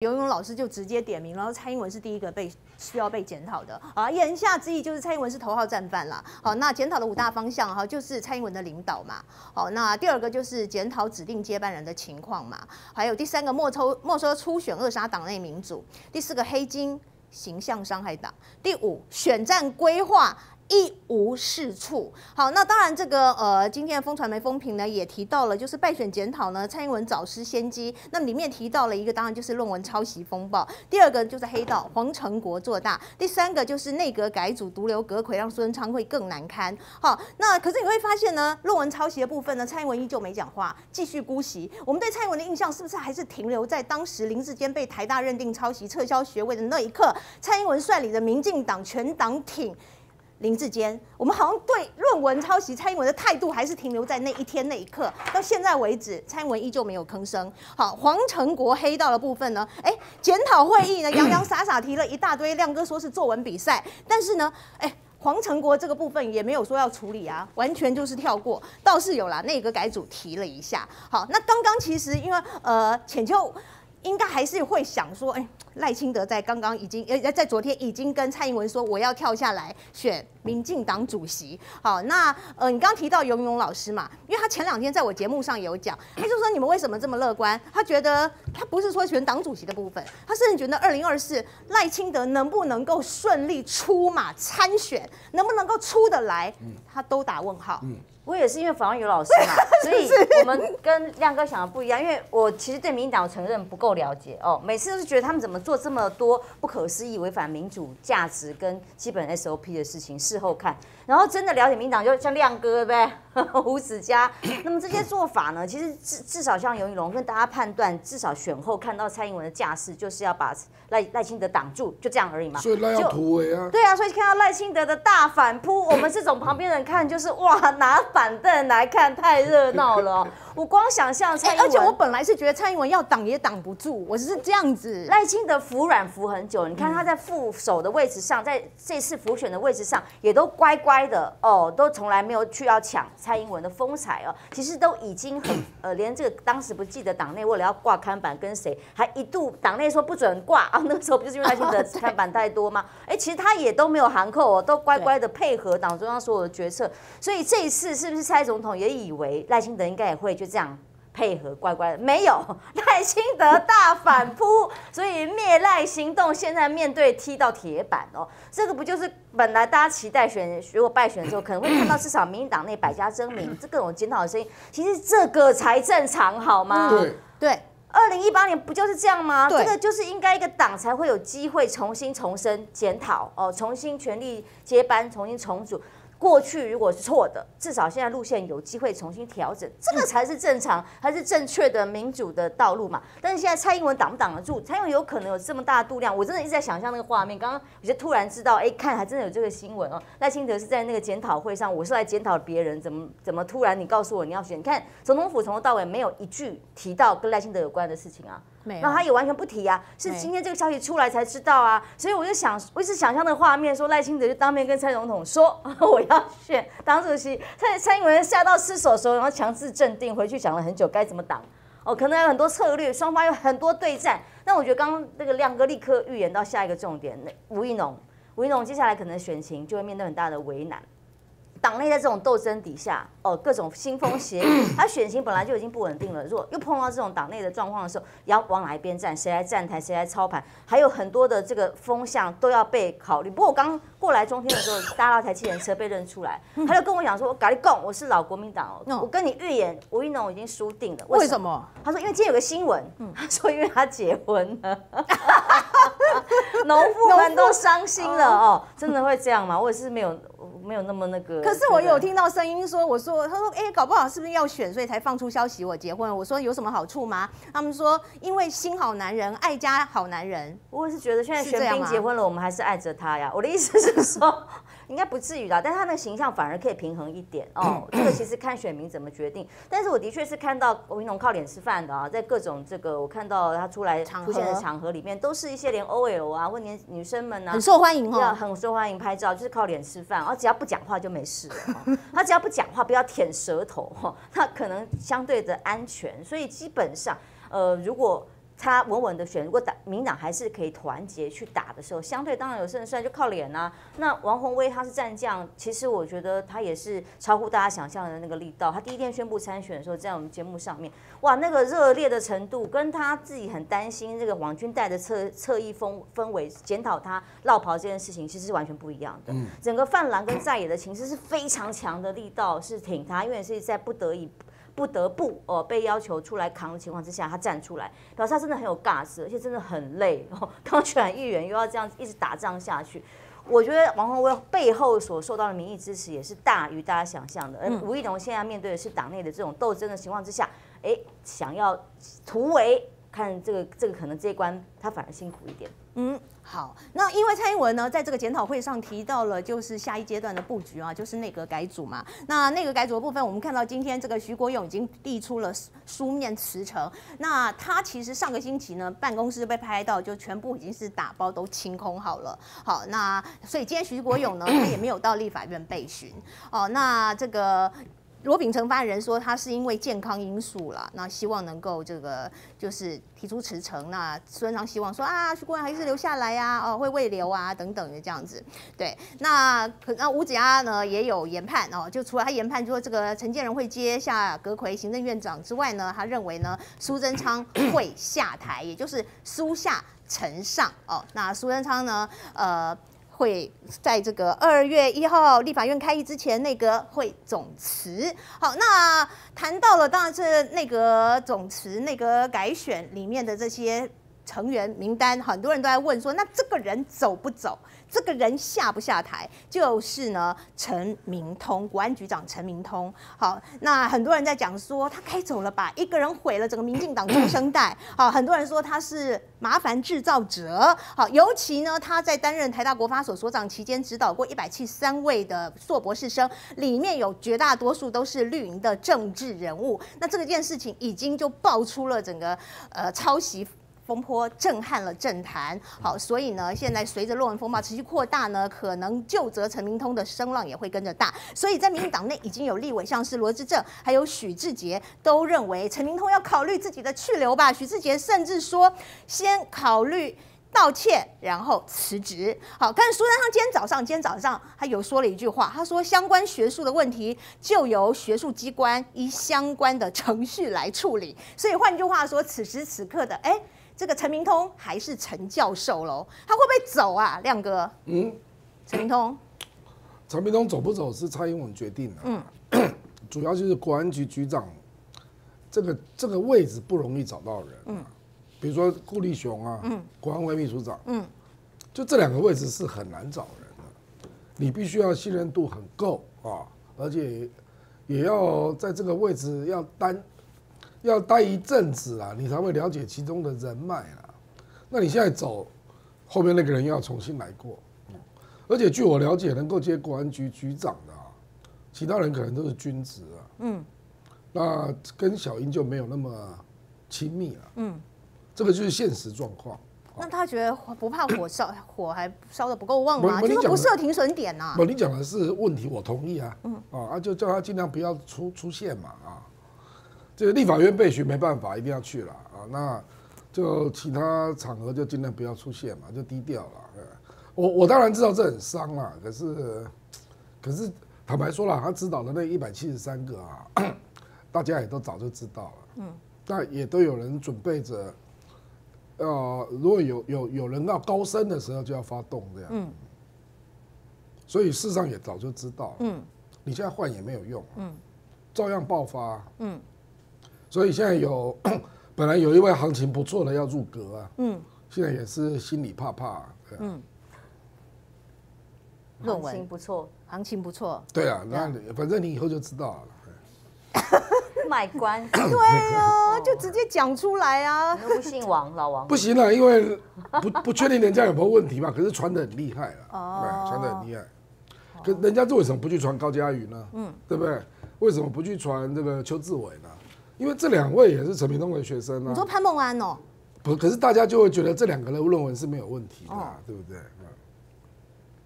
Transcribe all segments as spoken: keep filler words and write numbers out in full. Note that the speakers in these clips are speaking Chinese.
游泳老师就直接点名，然后蔡英文是第一个被需要被检讨的啊。言下之意就是蔡英文是头号战犯啦。好，那检讨的五大方向哈，就是蔡英文的领导嘛。好，那第二个就是检讨指定接班人的情况嘛。还有第三个没收没收初选扼杀党内民主。第四个黑金形象伤害党。第五选战规划。 一无是处。好，那当然，这个呃，今天的风传媒风评呢也提到了，就是败选检讨呢，蔡英文早失先机。那么里面提到了一个，当然就是论文抄袭风暴；第二个就是黑道黄成国做大；第三个就是内阁改组毒瘤隔魁，让苏贞昌会更难堪。好，那可是你会发现呢，论文抄袭的部分呢，蔡英文依旧没讲话，继续姑息。我们对蔡英文的印象是不是还是停留在当时林志坚被台大认定抄袭、撤销学位的那一刻？蔡英文率领的民进党全党挺。 林志坚，我们好像对论文抄袭蔡英文的态度还是停留在那一天那一刻，到现在为止，蔡英文依旧没有吭声。好，黄成国黑道的部分呢？哎、欸，检讨会议呢，洋洋洒洒提了一大堆，亮哥说是作文比赛，但是呢，哎、欸。 黄成国这个部分也没有说要处理啊，完全就是跳过。倒是有啦，内阁改组提了一下。好，那刚刚其实因为呃，浅秋应该还是会想说，哎、欸，赖清德在刚刚已经呃在昨天已经跟蔡英文说我要跳下来选民进党主席。好，那呃你刚刚提到游泳老师嘛，因为他前两天在我节目上有讲，他就说你们为什么这么乐观？他觉得他不是说选党主席的部分，他甚至觉得二零二四赖清德能不能够顺利出马参选？ 能不能够出得来，他都打问号。嗯，我也是因为访问游老师嘛，所以我们跟亮哥想的不一样。因为我其实对民进党承认不够了解哦，每次都是觉得他们怎么做这么多不可思议、违反民主价值跟基本 S O P 的事情，事后看，然后真的了解民进党，就像亮哥呗、胡子嘉。那么这些做法呢，其实至至少像游盈隆跟大家判断，至少选后看到蔡英文的架势，就是要把赖赖清德挡住，就这样而已嘛。所以赖要突围啊。对啊，所以看到赖清德的大。 大反扑，我们这种旁边人看就是哇，拿板凳来看太热闹了、哦。我光想象蔡英文、欸，而且我本来是觉得蔡英文要挡也挡不住，我是这样子。赖清德服软服很久，你看他在副手的位置上，在这次辅选的位置上也都乖乖的哦，都从来没有去要抢蔡英文的风采哦。其实都已经很呃，连这个当时不记得党内为了要挂看板跟谁，还一度党内说不准挂啊，那个时候不就是因为赖清德看板太多吗？哎、欸，其实他也都没有含扣哦，都乖乖。 乖的配合党中央所有的决策，所以这一次是不是蔡总统也以为赖清德应该也会就这样配合乖乖的？没有，赖清德大反扑，所以灭赖行动现在面对踢到铁板哦，这个不就是本来大家期待选如果败选之后可能会看到至少民进党内百家争鸣，这各种检讨的声音，其实这个才正常好吗？对对。 二零一八年不就是这样吗？这个就是应该一个党才会有机会重新重申检讨哦，重新权力接班，重新重组。过去如果是错的，至少现在路线有机会重新调整，这个才是正常，还是正确的民主的道路嘛。但是现在蔡英文挡不挡得住？蔡英文有可能有这么大的度量，我真的一直在想象那个画面。刚刚我就突然知道，哎，看还真的有这个新闻哦。赖清德是在那个检讨会上，我是来检讨别人，怎么怎么突然你告诉我你要选？你看总统府从头到尾没有一句提到跟赖清德有关的事情啊。 然后他也完全不提啊，是今天这个消息出来才知道啊，所以我就想，我一直想象那个画面，说赖清德就当面跟蔡总统说我要选党主席，蔡蔡英文吓到失手的时候，然后强制镇定，回去想了很久该怎么挡，哦，可能有很多策略，双方有很多对战。那我觉得刚刚那个亮哥立刻预言到下一个重点，吴怡农，吴怡农接下来可能选情就会面对很大的为难。 党内在这种斗争底下，哦，各种腥风血雨，他选情本来就已经不稳定了。如果又碰到这种党内的状况的时候，也要往哪一边站？谁来站台？谁来操盘？还有很多的这个风向都要被考虑。不过我刚过来中天的时候，搭到台汽人车被认出来，他就跟我讲说：“我跟你讲，我是老国民党哦，我跟你预言，吴怡农已经输定了。为什么？”他说：“因为今天有个新闻，他说因为他结婚了。” 农妇们都伤心了哦，真的会这样吗？我也是没有没有那么那个。可是我有听到声音说，我说他说哎、欸，搞不好是不是要选，所以才放出消息我结婚。我说有什么好处吗？他们说因为心好男人，爱家好男人。我是觉得现在玄彬结婚了，我们还是爱着他呀。我的意思是说，应该不至于啦，但是他那个形象反而可以平衡一点哦。这个其实看选民怎么决定，但是我的确是看到吴怡农靠脸吃饭的啊，在各种这个我看到他出来出现的场合里面，都是一些连 O L 啊。 或年女生们啊，很受欢迎哦，很受欢迎。拍照就是靠脸吃饭，然后只要不讲话就没事了、哦。他只要不讲话，不要舔舌头、哦，他可能相对的安全。所以基本上，呃，如果他稳稳的选，如果打民党还是可以团结去打的时候，相对当然有胜算，就靠脸啊。那王宏威他是战将，其实我觉得他也是超乎大家想象的那个力道。他第一天宣布参选的时候，在我们节目上面，哇，那个热烈的程度，跟他自己很担心这个网军带的侧侧翼风氛围，检讨他落跑这件事情，其实是完全不一样的。嗯、整个泛蓝跟在野的情势是非常强的力道，是挺他，因为是在不得已。 不得不哦被要求出来扛的情况之下，他站出来，表示他真的很有尬事，而且真的很累。哦，刚选完议员又要这样一直打仗下去，我觉得王宏威背后所受到的民意支持也是大于大家想象的。而吴怡农现在面对的是党内的这种斗争的情况之下，哎，想要突围，看这个这个可能这一关他反而辛苦一点。嗯。 好，那因为蔡英文呢，在这个检讨会上提到了，就是下一阶段的布局啊，就是内阁改组嘛。那内阁改组的部分，我们看到今天这个徐国勇已经递出了书面辞呈。那他其实上个星期呢，办公室被拍到，就全部已经是打包都清空好了。好，那所以今天徐国勇呢，他也没有到立法院备询。哦，那这个。 罗秉成发言人说，他是因为健康因素啦，那希望能够这个就是提出辞呈。那孙昌希望说啊，徐国勇还是留下来呀、啊，哦会慰留啊等等的这样子。对，那可那吴子嘉呢也有研判哦，就除了他研判说这个陈建仁会接下阁揆行政院长之外呢，他认为呢苏贞昌会下台，也就是苏下陈上哦。那苏贞昌呢，呃。 会在这个二月一号立法院开议之前，内阁会总辞。好，那谈到了，当然是内阁总辞、内阁改选里面的这些成员名单，很多人都在问说，那这个人走不走？这个人下不下台？就是呢，陈明通，国安局长陈明通。好，那很多人在讲说，他该走了吧？一个人毁了整个民进党中生代。好，很多人说他是。 麻烦制造者，好，尤其呢，他在担任台大国发所所长期间，指导过一百七十三位的硕博士生，里面有绝大多数都是绿营的政治人物。那这件事情已经就爆出了整个呃抄袭风波，震撼了政坛。好，所以呢，现在随着论文风暴持续扩大呢，可能究责陈明通的声浪也会跟着大。所以在民进党内已经有立委，像是罗致政还有许志杰都认为陈明通要考虑自己的去留吧。许志杰甚至说。 先考虑道歉，然后辞职。好，但是苏贞昌今天早上，今天早上他有说了一句话，他说相关学术的问题就由学术机关依相关的程序来处理。所以换句话说，此时此刻的，哎，这个陈明通还是陈教授喽，他会不会走啊？亮哥，嗯，陈明通，陈明通走不走是蔡英文决定的、啊，嗯主要就是国安局局长这个这个位置不容易找到人、啊，嗯。 比如说顾立雄啊，嗯、国安会秘书长，嗯、就这两个位置是很难找人的，你必须要信任度很够啊，而且也要在这个位置要待，要待一阵子啊，你才会了解其中的人脉啊。那你现在走，后面那个人又要重新来过，嗯、而且据我了解，能够接国安局局长的、啊，其他人可能都是军职啊，嗯，那跟小英就没有那么亲密了、啊，嗯。 这个就是现实状况。那他觉得不怕火烧，火还烧得不够旺吗？就是不设停损点呐。不，你讲的是问题，我同意啊。嗯啊，就叫他尽量不要出出现嘛啊。这个立法院备询没办法，一定要去了啊。那就其他场合就尽量不要出现嘛，就低调了。我我当然知道这很伤啦，可是可是坦白说啦，他指导的那一百七十三个啊，大家也都早就知道了。嗯，那也都有人准备着。 呃，如果有有有人要高升的时候，就要发动这样。嗯。所以事实上也早就知道。嗯。你现在换也没有用、啊。嗯。照样爆发、啊。嗯。所以现在有本来有一位行情不错的要入阁啊。嗯。现在也是心里怕怕、啊。啊、嗯。论文行情不错，行情不错。对啊，那反正你以后就知道了。卖官对啊，就直接讲出来啊！不信王老王不行了，因为不不确定人家有没有问题嘛。可是传得很厉害了，哦，传得很厉害。可人家为什么不去传高嘉瑜呢？嗯，对不对？为什么不去传这个邱志伟呢？因为这两位也是陈明通的学生啊。你说潘孟安哦？不，可是大家就会觉得这两个人论文是没有问题的、啊，哦、对不对？嗯、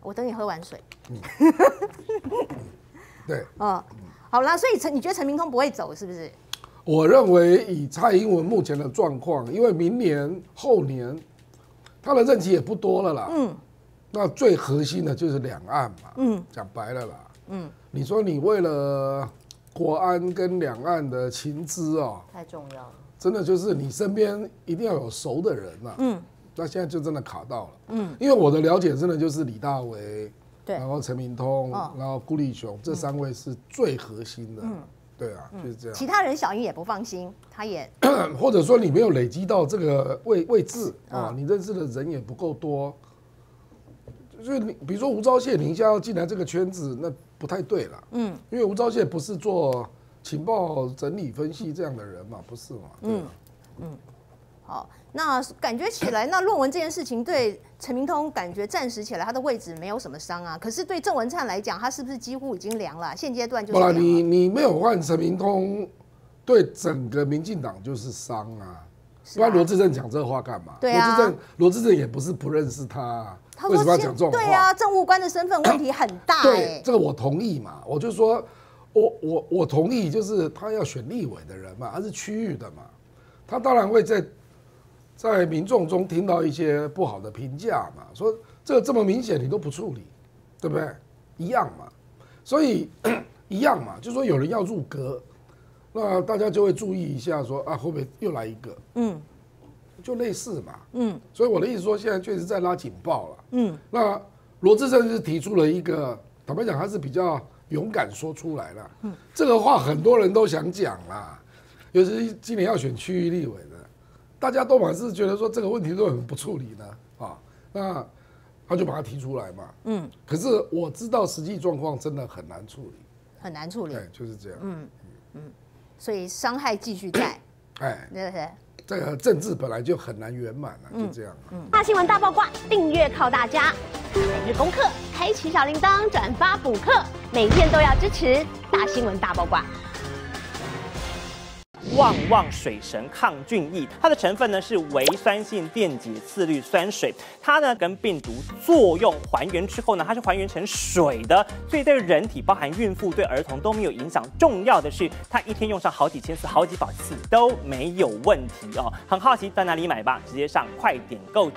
我等你喝完水。嗯嗯、对，嗯。 好啦，所以陈，你觉得陈明通不会走是不是？我认为以蔡英文目前的状况，因为明年后年他的任期也不多了啦。嗯，那最核心的就是两岸嘛。嗯，讲白了啦。嗯，你说你为了国安跟两岸的情资哦，太重要了。真的就是你身边一定要有熟的人呐。嗯，那现在就真的卡到了。嗯，因为我的了解真的就是李大为，对，然后陈明通，然后辜立雄这三位是最核心的。嗯。 对啊，就是这样。其他人小英也不放心，他也或者说你没有累积到这个位位置啊，你认识的人也不够多。所以你比如说吴钊燮，你一下要进来这个圈子，那不太对了。嗯，因为吴钊燮不是做情报整理分析这样的人嘛，不是嘛？嗯嗯，好，那感觉起来，那论文这件事情对陈明通感觉暂时起来他的位置没有什么伤啊，可是对郑文灿来讲，他是不是几乎已经凉了、啊？现阶段就是凉了。你你没有换陈明通，对整个民进党就是伤啊。不然罗志正讲这话干嘛？对啊，罗志正罗志正也不是不认识他、啊，他为什么要讲这种话？对啊，政务官的身份问题很大、欸。对，这个我同意嘛，我就说，我我我同意，就是他要选立委的人嘛，他是区域的嘛，他当然会在。 在民众中听到一些不好的评价嘛，说这这么明显你都不处理，对不对？一样嘛，所以一样嘛，就说有人要入阁，那大家就会注意一下说，说啊会不会又来一个？嗯，就类似嘛。嗯，所以我的意思说，现在确实在拉警报了。嗯，那罗志正是提出了一个，坦白讲他是比较勇敢说出来了。嗯，这个话很多人都想讲啦，尤其是今年要选区域立委的。 大家都还是觉得说这个问题都很不处理呢，啊，那他就把它提出来嘛，嗯，可是我知道实际状况真的很难处理，很难处理，对，就是这样，嗯嗯，所以伤害继续在，哎，对不对？这个政治本来就很难圆满了，就这样。嗯，大新闻大爆卦，订阅靠大家，每日功课，开启小铃铛，转发补课，每天都要支持大新闻大爆卦。 旺旺水神抗菌液，它的成分呢是微酸性电解次氯酸水，它呢跟病毒作用还原之后呢，它是还原成水的，所以对人体，包含孕妇、对儿童都没有影响。重要的是，它一天用上好几千次、好几百次都没有问题哦。很好奇在哪里买吧，直接上快点购。